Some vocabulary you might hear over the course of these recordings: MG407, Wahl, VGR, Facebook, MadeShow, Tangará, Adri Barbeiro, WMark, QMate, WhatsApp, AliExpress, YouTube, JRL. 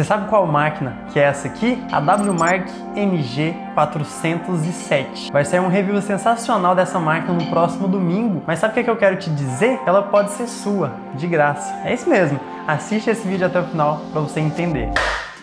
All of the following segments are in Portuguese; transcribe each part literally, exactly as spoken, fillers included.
Você sabe qual máquina que é essa aqui? A WMark M G quatrocentos e sete. Vai sair um review sensacional dessa máquina no próximo domingo. Mas sabe o que, é que eu quero te dizer? Ela pode ser sua, de graça. É isso mesmo. Assiste esse vídeo até o final para você entender.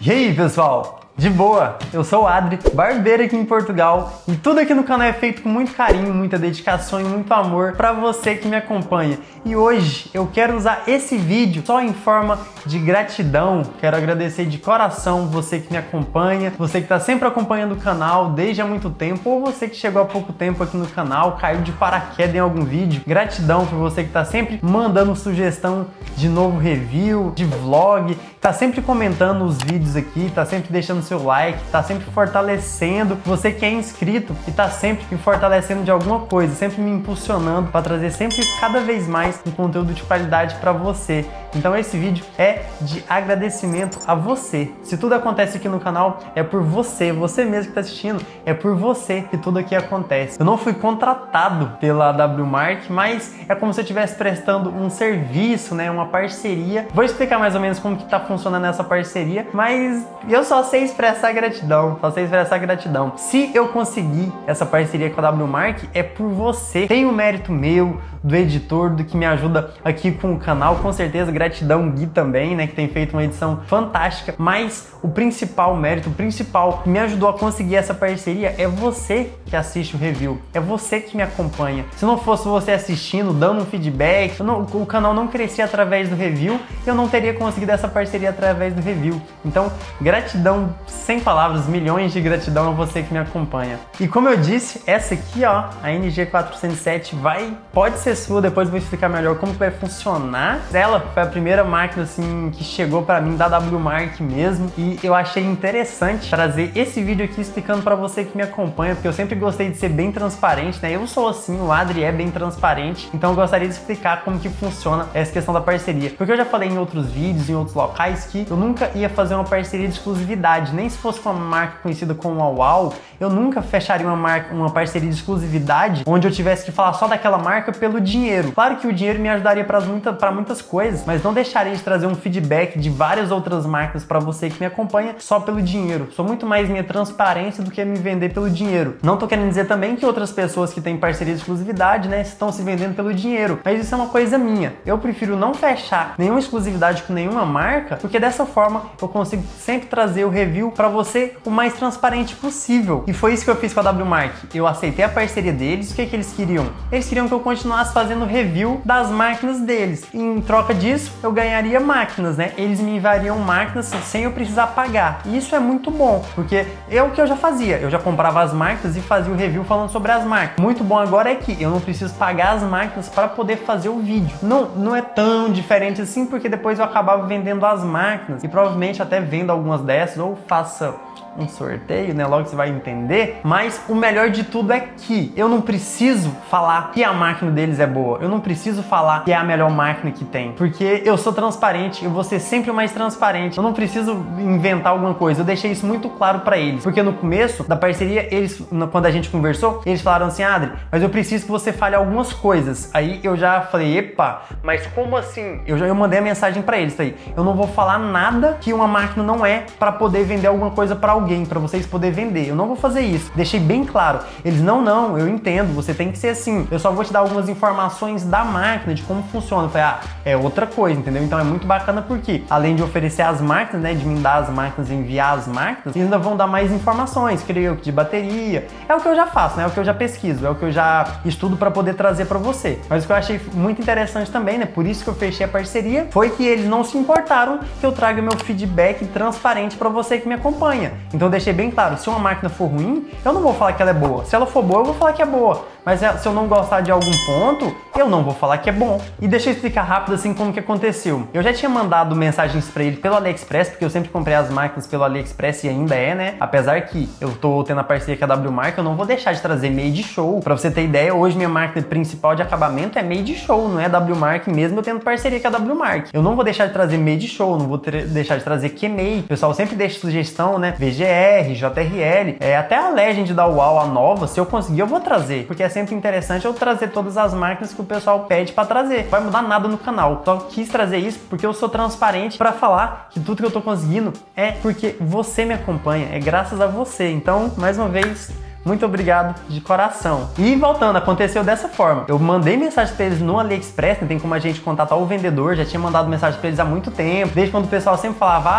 E aí, pessoal? De boa! Eu sou o Adri, barbeiro aqui em Portugal, e tudo aqui no canal é feito com muito carinho, muita dedicação e muito amor para você que me acompanha. E hoje eu quero usar esse vídeo só em forma de gratidão. Quero agradecer de coração você que me acompanha, você que está sempre acompanhando o canal desde há muito tempo, ou você que chegou há pouco tempo aqui no canal, caiu de paraquedas em algum vídeo. Gratidão por você que está sempre mandando sugestão de novo review, de vlog, está sempre comentando os vídeos aqui, está sempre deixando seu like, tá sempre fortalecendo. Você que é inscrito e tá sempre me fortalecendo de alguma coisa, sempre me impulsionando para trazer sempre cada vez mais um conteúdo de qualidade para você. Então esse vídeo é de agradecimento a você. Se tudo acontece aqui no canal é por você, você mesmo que tá assistindo, é por você que tudo aqui acontece. Eu não fui contratado pela WMark, mas é como se eu estivesse prestando um serviço, né, uma parceria. Vou explicar mais ou menos como que tá funcionando essa parceria, mas eu só sei expressar gratidão, só sei expressar gratidão. Se eu conseguir essa parceria com a WMark, é por você. Tem o mérito meu, do editor, do que me ajuda aqui com o canal, com certeza. Gratidão Gui também, né, que tem feito uma edição fantástica, mas o principal mérito, o principal que me ajudou a conseguir essa parceria é você que assiste o review, é você que me acompanha. Se não fosse você assistindo, dando um feedback, não, o canal não crescia através do review, eu não teria conseguido essa parceria através do review. Então, gratidão sem palavras, milhões de gratidão a você que me acompanha. E como eu disse, essa aqui, ó, a N G quatrocentos e sete vai, pode ser sua, depois vou explicar melhor como que vai funcionar. Ela foi a primeira máquina assim que chegou para mim da WMark mesmo, e eu achei interessante trazer esse vídeo aqui explicando para você que me acompanha, porque eu sempre gostei de ser bem transparente, né? Eu sou assim, o Adri é bem transparente, então eu gostaria de explicar como que funciona essa questão da parceria, porque eu já falei em outros vídeos, em outros locais, que eu nunca ia fazer uma parceria de exclusividade, nem se fosse com uma marca conhecida como a Wahl, eu nunca fecharia uma marca, uma parceria de exclusividade, onde eu tivesse que falar só daquela marca pelo dinheiro. Claro que o dinheiro me ajudaria para muita, para muitas coisas, mas não deixarei de trazer um feedback de várias outras marcas para você que me acompanha só pelo dinheiro. Sou muito mais minha transparência do que me vender pelo dinheiro. Não tô querendo dizer também que outras pessoas que têm parceria de exclusividade, né, estão se vendendo pelo dinheiro, mas isso é uma coisa minha. Eu prefiro não fechar nenhuma exclusividade com nenhuma marca, porque dessa forma eu consigo sempre trazer o review para você o mais transparente possível. E foi isso que eu fiz com a WMark. Eu aceitei a parceria deles. O que é que eles queriam? Eles queriam que eu continuasse fazendo review das máquinas deles. E em troca disso, eu ganharia máquinas, né? Eles me enviariam máquinas sem eu precisar pagar. E isso é muito bom, porque é o que eu já fazia. Eu já comprava as máquinas e fazia o review falando sobre as máquinas. Muito bom agora é que eu não preciso pagar as máquinas para poder fazer o vídeo. Não, não é tão diferente assim, porque depois eu acabava vendendo as máquinas e provavelmente até vendo algumas dessas ou faça um sorteio, né? Logo você vai entender. Mas o melhor de tudo é que eu não preciso falar que a máquina deles é boa. Eu não preciso falar que é a melhor máquina que tem, porque eu sou transparente. Eu vou ser sempre o mais transparente. Eu não preciso inventar alguma coisa. Eu deixei isso muito claro para eles, porque no começo da parceria, eles, quando a gente conversou, eles falaram assim: Adri, mas eu preciso que você fale algumas coisas. Aí eu já falei: epa, mas como assim? Eu já eu mandei a mensagem para eles aí. Eu não vou falar nada que uma máquina não é para poder vender alguma coisa para alguém, para vocês poderem vender. Eu não vou fazer isso. Deixei bem claro. Eles, não, não, eu entendo, você tem que ser assim. Eu só vou te dar algumas informações da máquina, de como funciona. Eu falei: ah, é outra coisa, entendeu? Então é muito bacana porque, além de oferecer as máquinas, né, de me dar as máquinas, enviar as máquinas, eles ainda vão dar mais informações, creio que de bateria. É o que eu já faço, né? É o que eu já pesquiso, é o que eu já estudo para poder trazer para você. Mas o que eu achei muito interessante também, né, por isso que eu fechei a parceria, foi que eles não se importaram que eu traga o meu feedback transparente para você que me acompanha. Então eu deixei bem claro, se uma máquina for ruim, eu não vou falar que ela é boa. Se ela for boa, eu vou falar que é boa. Mas se eu não gostar de algum ponto, eu não vou falar que é bom. E deixa eu explicar rápido assim como que aconteceu. Eu já tinha mandado mensagens para ele pelo AliExpress, porque eu sempre comprei as máquinas pelo AliExpress e ainda é, né? Apesar que eu tô tendo a parceria com a WMark, eu não vou deixar de trazer MadeShow. Pra você ter ideia, hoje minha máquina principal de acabamento é MadeShow, não é WMark, mesmo eu tendo parceria com a WMark. Eu não vou deixar de trazer MadeShow, não vou deixar de trazer QMate. O pessoal sempre deixa sugestão, né? V G R, J R L, é, até a Legend da Wahl, a nova, se eu conseguir, eu vou trazer, porque é sempre interessante eu trazer todas as máquinas que o pessoal pede para trazer. Não vai mudar nada no canal. Só quis trazer isso porque eu sou transparente para falar que tudo que eu tô conseguindo é porque você me acompanha, é graças a você. Então, mais uma vez, muito obrigado de coração. E voltando, aconteceu dessa forma. Eu mandei mensagem para eles no AliExpress, não tem como a gente contatar o vendedor, já tinha mandado mensagem para eles há muito tempo, desde quando o pessoal sempre falava,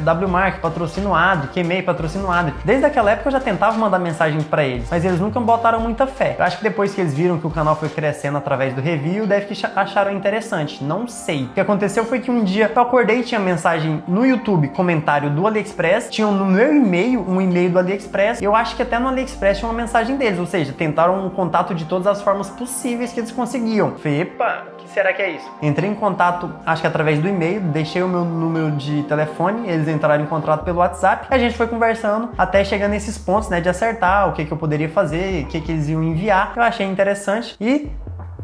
ah, WMark, patrocina o Adri, QMate, patrocina o Adri. Desde aquela época eu já tentava mandar mensagem para eles, mas eles nunca botaram muita fé. Eu acho que depois que eles viram que o canal foi crescendo através do review, deve que acharam interessante, não sei. O que aconteceu foi que um dia eu acordei e tinha mensagem no YouTube, comentário do AliExpress, tinham no meu e-mail, um e-mail do AliExpress, eu acho que até no AliExpress tinha uma mensagem deles, ou seja, tentaram um contato de todas as formas possíveis que eles conseguiam. Falei, epa, o que será que é isso? Entrei em contato, acho que através do e-mail, deixei o meu número de telefone, eles entraram em contato pelo WhatsApp, e a gente foi conversando até chegar nesses pontos, né, de acertar o que que eu poderia fazer, o que que eles iam enviar. Eu achei interessante e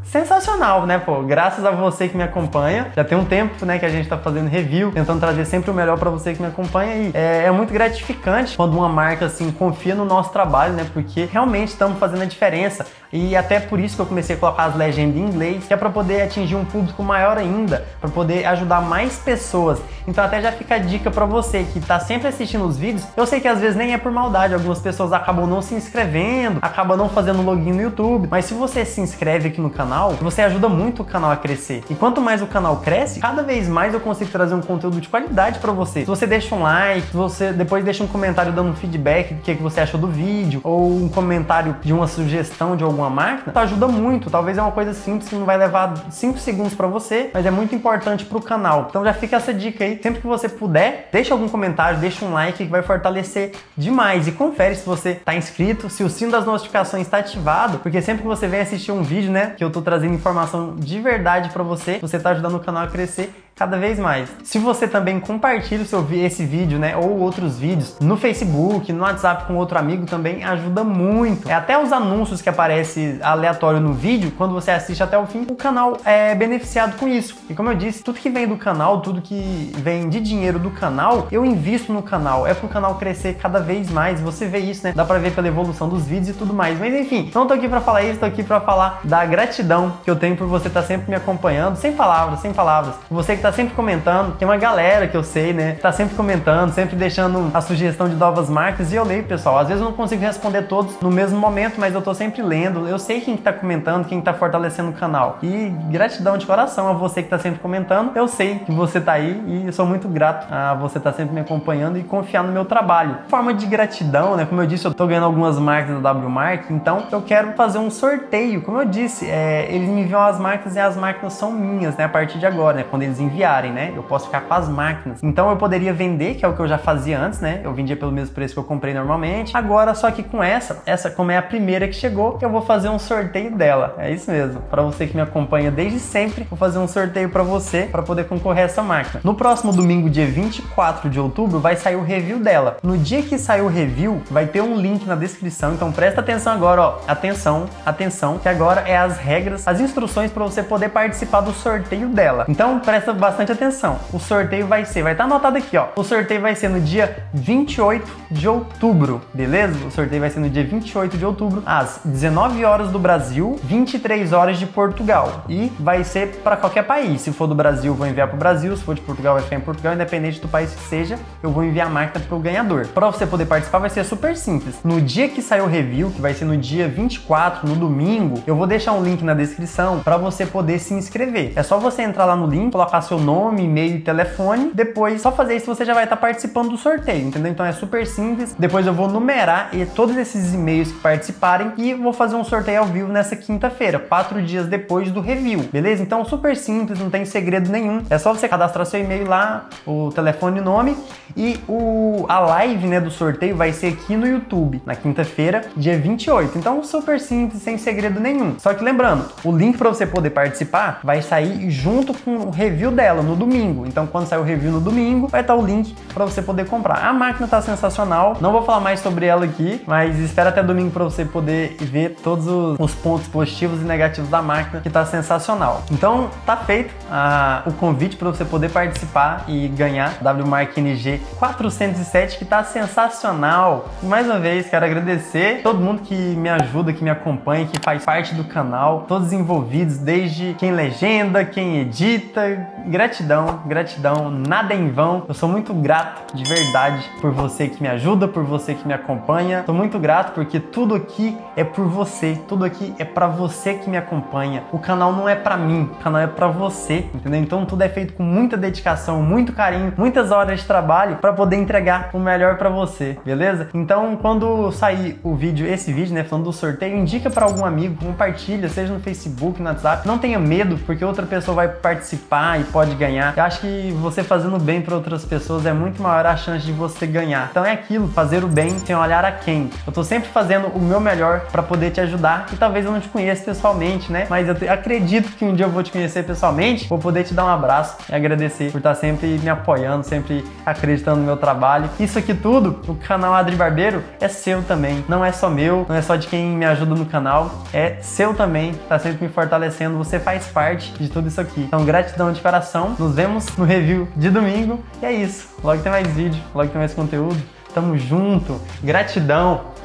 sensacional, né, pô? Graças a você que me acompanha. Já tem um tempo, né, que a gente tá fazendo review, tentando trazer sempre o melhor pra você que me acompanha. E é, é muito gratificante quando uma marca, assim, confia no nosso trabalho, né? Porque realmente estamos fazendo a diferença. E até por isso que eu comecei a colocar as legendas em inglês, que é pra poder atingir um público maior ainda, pra poder ajudar mais pessoas. Então até já fica a dica pra você que tá sempre assistindo os vídeos. Eu sei que às vezes nem é por maldade, algumas pessoas acabam não se inscrevendo, acabam não fazendo login no YouTube. Mas se você se inscreve aqui no canal, você ajuda muito o canal a crescer. E quanto mais o canal cresce, cada vez mais eu consigo trazer um conteúdo de qualidade pra você. Se você deixa um like, se você depois deixa um comentário dando um feedback do que você achou do vídeo, ou um comentário de uma sugestão de alguma máquina, isso ajuda muito. Talvez é uma coisa simples que não vai levar cinco segundos pra você, mas é muito importante pro canal. Então já fica essa dica aí. Sempre que você puder, deixa algum comentário, deixa um like que vai fortalecer demais. E confere se você tá inscrito, se o sino das notificações está ativado, porque sempre que você vem assistir um vídeo, né, que eu tô trazendo informação de verdade para você, você tá ajudando o canal a crescer cada vez mais. Se você também compartilha o seu, esse vídeo, né, ou outros vídeos no Facebook, no WhatsApp com outro amigo, também ajuda muito. É até os anúncios que aparecem aleatório no vídeo, quando você assiste até o fim, o canal é beneficiado com isso. E como eu disse, tudo que vem do canal, tudo que vem de dinheiro do canal, eu invisto no canal. É pro canal crescer cada vez mais. Você vê isso, né? Dá pra ver pela evolução dos vídeos e tudo mais. Mas enfim, não tô aqui pra falar isso, tô aqui pra falar da gratidão que eu tenho por você estar sempre me acompanhando. Sem palavras, sem palavras. Você que tá Tá sempre comentando, tem uma galera que eu sei, né, tá sempre comentando, sempre deixando a sugestão de novas marcas, e eu leio, pessoal. Às vezes eu não consigo responder todos no mesmo momento, mas eu tô sempre lendo, eu sei quem que tá comentando, quem que tá fortalecendo o canal. E gratidão de coração a você que tá sempre comentando. Eu sei que você tá aí e eu sou muito grato a você tá sempre me acompanhando e confiar no meu trabalho. Forma de gratidão, né, como eu disse, eu tô ganhando algumas marcas da WMark, então eu quero fazer um sorteio. Como eu disse, é, eles me enviam as marcas e as marcas são minhas, né, a partir de agora, né, quando eles enviam Enviarem, né? Eu posso ficar com as máquinas. Então eu poderia vender, que é o que eu já fazia antes, né? Eu vendia pelo mesmo preço que eu comprei normalmente. Agora, só que com essa, essa como é a primeira que chegou, eu vou fazer um sorteio dela. É isso mesmo. Para você que me acompanha desde sempre, vou fazer um sorteio para você, para poder concorrer a essa máquina. No próximo domingo, dia vinte e quatro de outubro, vai sair o review dela. No dia que sair o review, vai ter um link na descrição. Então presta atenção agora, ó. Atenção, atenção, que agora é as regras, as instruções para você poder participar do sorteio dela. Então presta bastante bastante atenção. O sorteio vai ser, vai estar anotado aqui, ó. O sorteio vai ser no dia vinte e oito de outubro, beleza? O sorteio vai ser no dia vinte e oito de outubro, às dezenove horas do Brasil, vinte e três horas de Portugal. E vai ser para qualquer país. Se for do Brasil, vou enviar para o Brasil. Se for de Portugal, vai ficar em Portugal. Independente do país que seja, eu vou enviar a máquina para o ganhador. Para você poder participar, vai ser super simples. No dia que sair o review, que vai ser no dia vinte e quatro, no domingo, eu vou deixar um link na descrição para você poder se inscrever. É só você entrar lá no link, colocar seu nome, e-mail e telefone. Depois, só fazer isso, você já vai estar participando do sorteio, entendeu? Então é super simples. Depois eu vou numerar e todos esses e-mails que participarem e vou fazer um sorteio ao vivo nessa quinta-feira, quatro dias depois do review, beleza? Então super simples, não tem segredo nenhum. É só você cadastrar seu e-mail lá, o telefone e nome. E o, a live, né, do sorteio vai ser aqui no YouTube, na quinta-feira, dia vinte e oito. Então super simples, sem segredo nenhum. Só que lembrando, o link para você poder participar vai sair junto com o review dela no domingo. Então quando sair o review no domingo, vai estar o link para você poder comprar. A máquina tá sensacional, não vou falar mais sobre ela aqui, mas espera até domingo para você poder ver todos os, os pontos positivos e negativos da máquina, que tá sensacional. Então tá feito a, o convite para você poder participar e ganhar WMark M G quatrocentos e sete, que tá sensacional. Mais uma vez quero agradecer todo mundo que me ajuda, que me acompanha, que faz parte do canal, todos envolvidos, desde quem legenda, quem edita. Gratidão, gratidão, nada em vão. Eu sou muito grato, de verdade, por você que me ajuda, por você que me acompanha. Tô muito grato porque tudo aqui é por você, tudo aqui é pra você que me acompanha. O canal não é pra mim, o canal é pra você, entendeu? Então tudo é feito com muita dedicação, muito carinho, muitas horas de trabalho pra poder entregar o melhor pra você, beleza? Então quando sair o vídeo, esse vídeo, né, falando do sorteio, indica pra algum amigo, compartilha, seja no Facebook, no WhatsApp. Não tenha medo, porque outra pessoa vai participar e pode ganhar. Eu acho que você fazendo bem pra outras pessoas é muito maior a chance de você ganhar. Então é aquilo, fazer o bem sem olhar a quem. Eu tô sempre fazendo o meu melhor pra poder te ajudar, e talvez eu não te conheça pessoalmente, né? Mas eu te, acredito que um dia eu vou te conhecer pessoalmente, vou poder te dar um abraço e agradecer por estar sempre me apoiando, sempre acreditando no meu trabalho. Isso aqui tudo, o canal Adri Barbeiro, é seu também. Não é só meu, não é só de quem me ajuda no canal, é seu também, tá sempre me fortalecendo, você faz parte de tudo isso aqui. Então gratidão de coração, nos vemos no review de domingo, e é isso. Logo tem mais vídeo, logo tem mais conteúdo, tamo junto, gratidão!